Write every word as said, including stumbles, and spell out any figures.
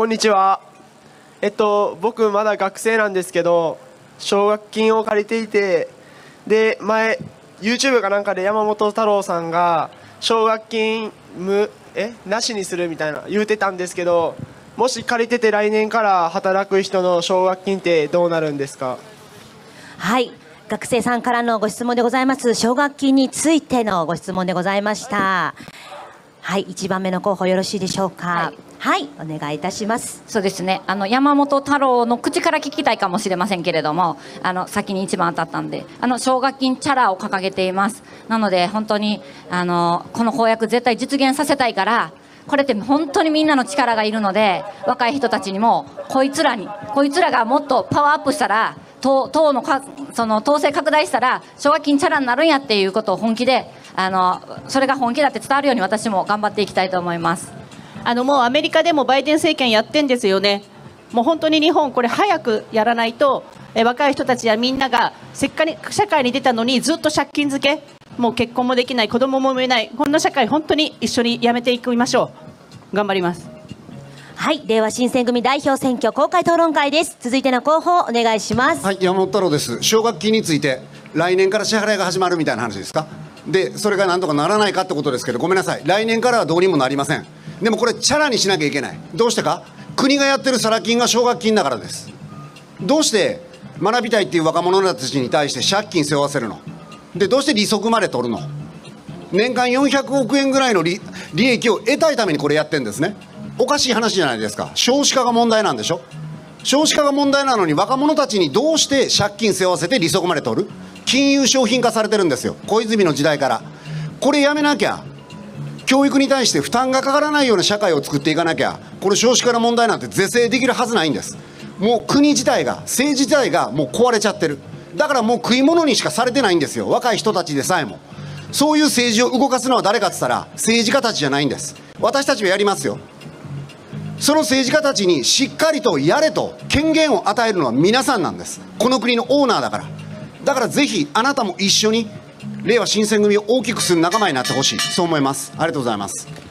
こんにちは。えっと僕まだ学生なんですけど、奨学金を借りていて、で前 YouTube かなんかで山本太郎さんが奨学金無えなしにするみたいな言うてたんですけど、もし借りてて来年から働く人の奨学金ってどうなるんですか？はい、学生さんからのご質問でございます。奨学金についてのご質問でございました。はい、いちばんめの候補よろしいでしょうか？はい、はい、お願いいたします。そうですね、あの山本太郎の口から聞きたいかもしれませんけれども、あの先にいちばん当たったんで、あの奨学金チャラを掲げています。なので本当にあのこの公約絶対実現させたいから、これって本当にみんなの力がいるので、若い人たちにもこいつらにこいつらがもっとパワーアップしたら、党のその党勢拡大したら奨学金チャラになるんやっていうことを本気で、あのそれが本気だって伝わるように私も頑張っていきたいと思います。あのもうアメリカでもバイデン政権やってんですよね。もう本当に日本これ早くやらないと、え若い人たちやみんながせっかく社会に出たのにずっと借金漬け、もう結婚もできない、子供も産めない、こんな社会本当に一緒にやめていきましょう。頑張ります。はい、令和新選組代表選挙公開討論会です。続いての候補お願いします。はい、山本太郎です。奨学金について来年から支払いが始まるみたいな話ですか？でそれがなんとかならないかってことですけど、ごめんなさい、来年からはどうにもなりません。でもこれチャラにしなきゃいけない。どうしてか、国がやってるサラ金が奨学金だからです。どうして学びたいっていう若者たちに対して借金背負わせるので、どうして利息まで取るの？年間よんひゃくおくえんぐらいの 利, 利益を得たいためにこれやってるんですね。おかしい話じゃないですか。少子化が問題なんでしょ。少子化が問題なのに若者たちにどうして借金背負わせて利息まで取る？金融商品化されてるんですよ、小泉の時代から。これやめなきゃ、教育に対して負担がかからないような社会を作っていかなきゃ、これ少子化の問題なんて是正できるはずないんです。もう国自体が、政治自体がもう壊れちゃってる。だからもう食い物にしかされてないんですよ、若い人たちでさえも。そういう政治を動かすのは誰かって言ったら政治家たちじゃないんです。私たちはやりますよ。その政治家たちにしっかりとやれと権限を与えるのは皆さんなんです。この国のオーナーだから。だからぜひあなたも一緒に令和新選組を大きくする仲間になってほしい、そう思います。ありがとうございます。